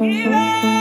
Give it.